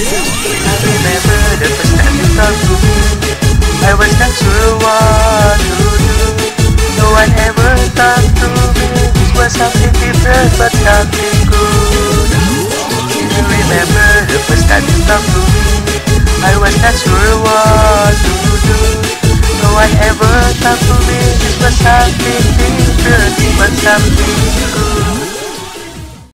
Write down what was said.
I remember the first time you talked to me. I was not sure what to do. No one ever talked to me. This was something different but something good. I remember the first time you talked to me. I was not sure what to do. No one ever talked to me. This was something different but something good.